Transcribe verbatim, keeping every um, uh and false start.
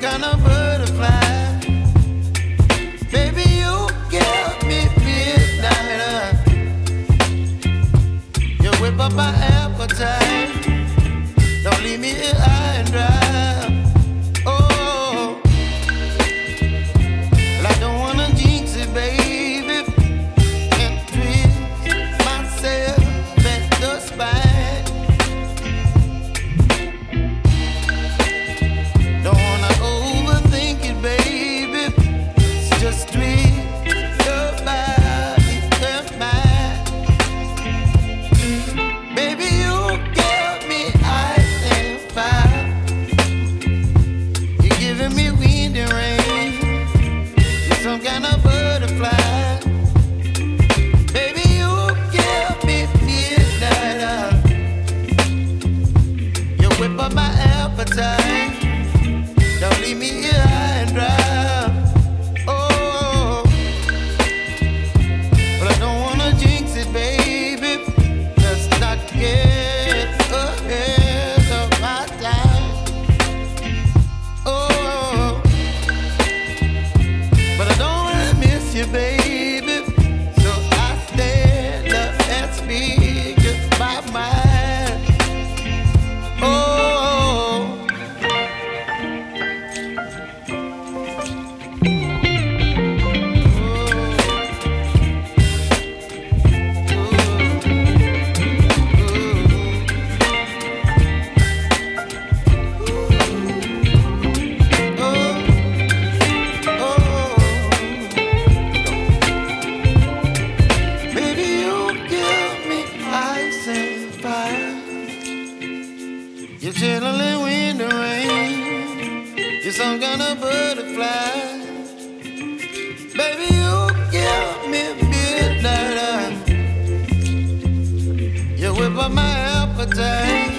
some kind of butterfly. Baby, you give me midnight. You whip up my appetite. Don't leave me here high and dry. Oh, well, I don't wanna jinx it, baby, and twist myself at the spine. Don't wanna overthink it, baby. It's just twist your body and mine. Baby, you give me ice and fire. You're giving me wind and rain. You're some kind of butterfly. Baby, you give me midnight. You whip up my appetite. Don't leave me here high and dry. Oh, but I don't wanna jinx it, baby. Let's not get ahead of my time. Oh, but I don't wanna miss you, baby. So I stand up and speak just my mind. Oh. You're chilling when the rain. You're some kind of butterfly. Baby, you give me midnight. You whip up my appetite.